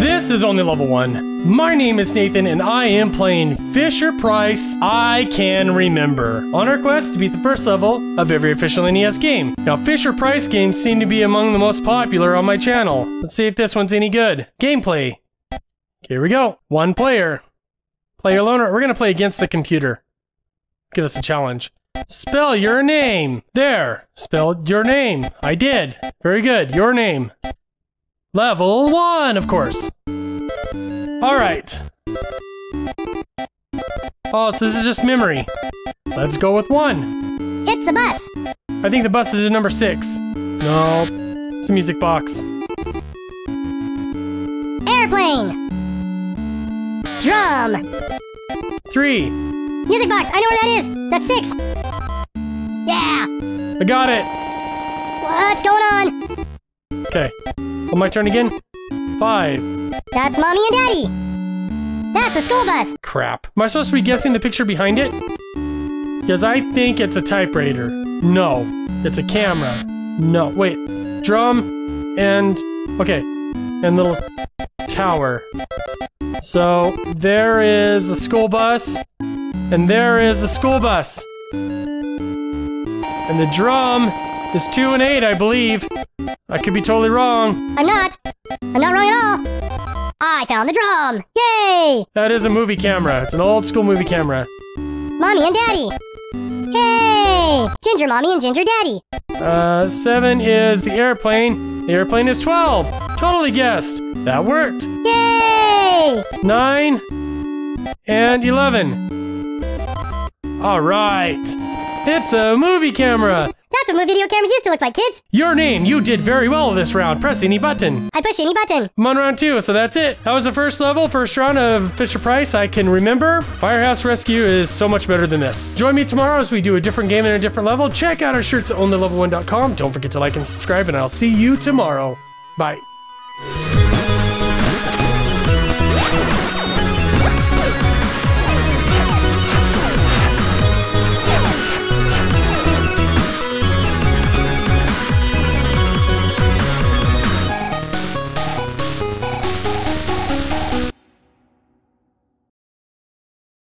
This is Only Level 1. My name is Nathan and I am playing Fisher Price I Can Remember on our quest to beat the first level of every official NES game. Now Fisher Price games seem to be among the most popular on my channel. Let's see if this one's any good. Gameplay. Here we go. One player. Play alone, or we're gonna play against the computer. Give us a challenge. Spell your name. There. Spelled your name. I did. Very good. Your name. Level 1, of course. Alright. Oh, so this is just memory. Let's go with 1. It's a bus. I think the bus is at number 6. No. It's a music box. Airplane. Drum. 3. Music box. I know where that is. That's 6. Yeah. I got it. What's going on? Okay. Oh, my turn again? 5. That's Mommy and Daddy. That's a school bus. Crap. Am I supposed to be guessing the picture behind it? Because I think it's a typewriter. No. It's a camera. No. Wait. Drum and... Okay. And little tower. So, there is the school bus. And there is the school bus. And the drum is 2 and 8, I believe. I could be totally wrong. I'm not. I'm not wrong at all. I found the drum. Yay! That is a movie camera. It's an old school movie camera. Mommy and Daddy. Yay! Ginger Mommy and Ginger Daddy. 7 is the airplane. The airplane is 12. Totally guessed. That worked. Yay! 9 and 11. All right. It's a movie camera. That's what movie video cameras used to look like, kids. Your name. You did very well this round. Press any button. I pushed any button. I'm on round 2, so that's it. That was the first level, first round of Fisher Price I Can Remember. Firehouse Rescue is so much better than this. Join me tomorrow as we do a different game and a different level. Check out our shirts at OnlyLevel1.com. Don't forget to like and subscribe, and I'll see you tomorrow. Bye.